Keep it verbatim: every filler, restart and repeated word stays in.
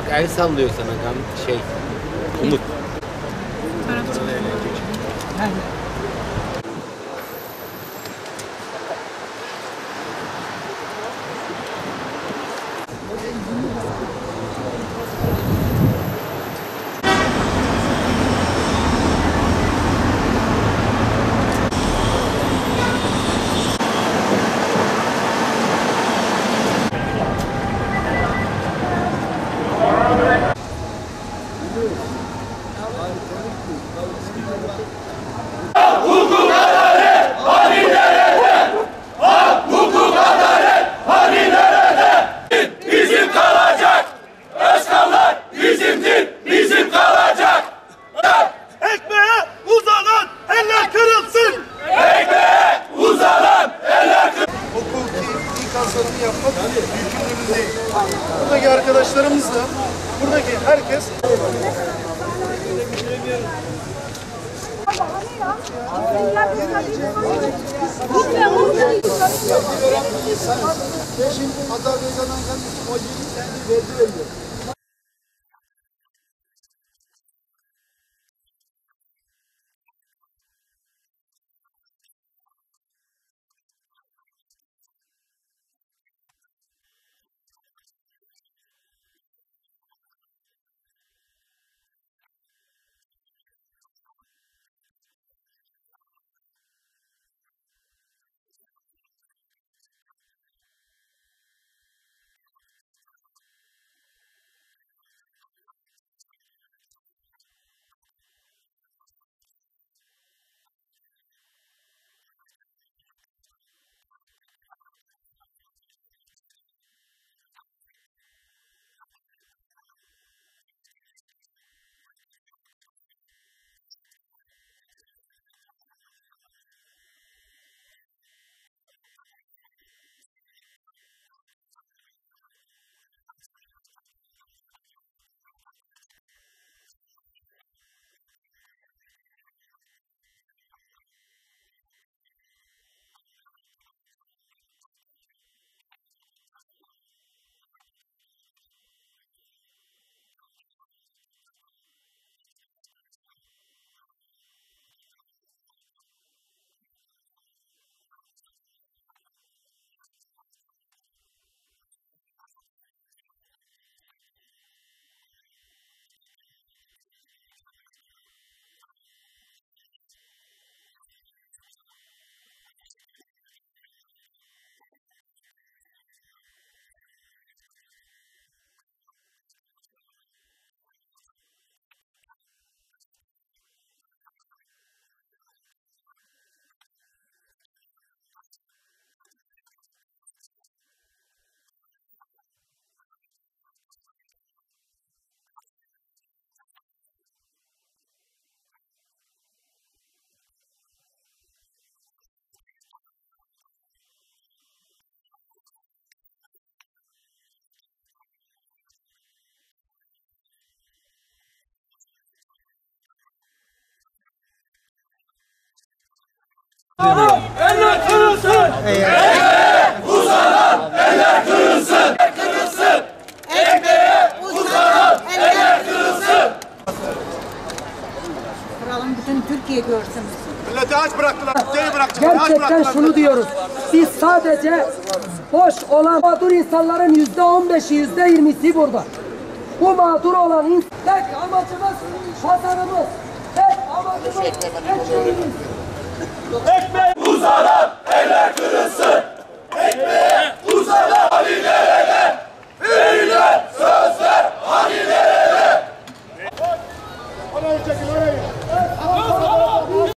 Bak el sallıyor sana şey. Umut. Yapmak mümkün değil. Buradaki arkadaşlarımızla, buradaki herkes... Eller kırılsın! Ekmeğe uzanan eller kırılsın! Kırılsın! Ekmeğe uzanan eller kırılsın! Kralım bütün Türkiye görsün. Milleti aç bıraktılar, ülkeyi bıraktılar. Gerçekten şunu diyoruz. Biz sadece boş olan mağdur insanların yüzde on beşi, yüzde yirmisi burada. Bu mağdur olan insan... Tek amacımız vatanımız. Tek amacımız... Ekmeğimiz. Ekmeğe uzanan eller kırılsın.